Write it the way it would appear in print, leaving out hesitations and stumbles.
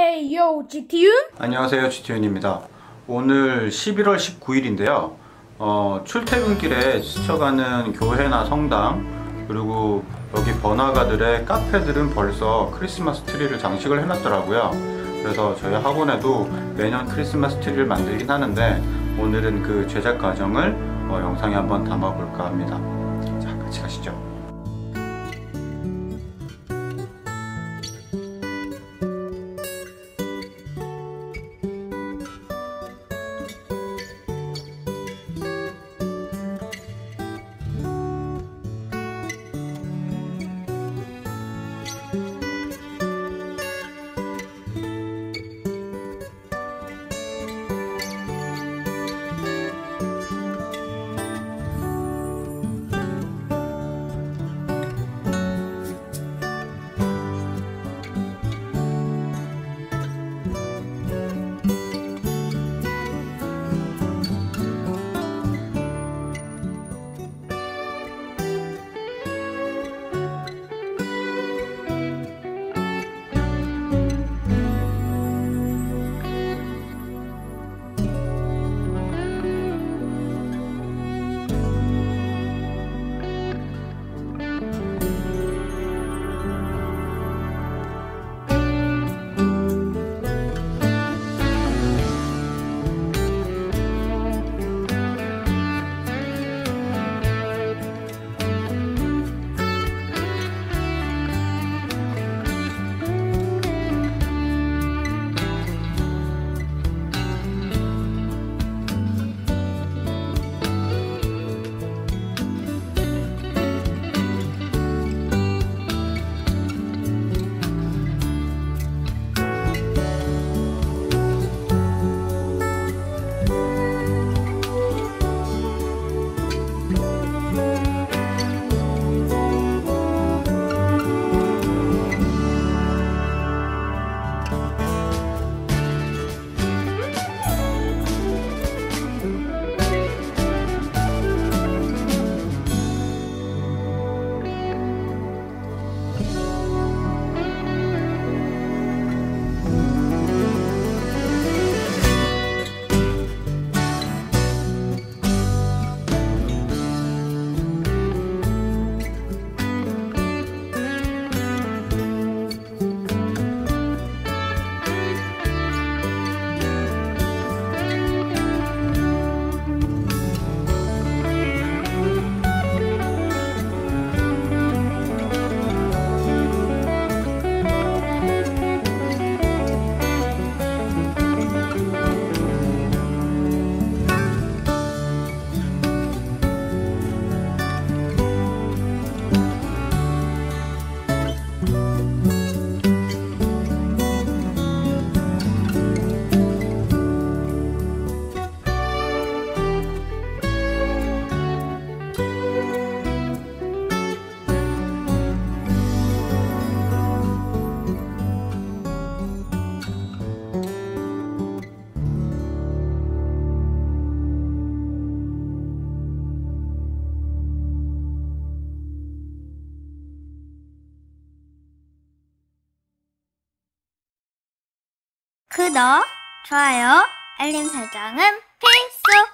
Hey yo, GT윤! 안녕하세요, GT윤입니다. 오늘 11월 19일인데요. 출퇴근길에 스쳐가는 교회나 성당, 그리고 여기 번화가들의 카페들은 벌써 크리스마스 트리를 장식을 해놨더라고요. 그래서 저희 학원에도 매년 크리스마스 트리를 만들긴 하는데 오늘은 그 제작 과정을 영상에 한번 담아볼까 합니다. 자, 같이 가시죠. 구독, 좋아요, 알림 설정은 필수!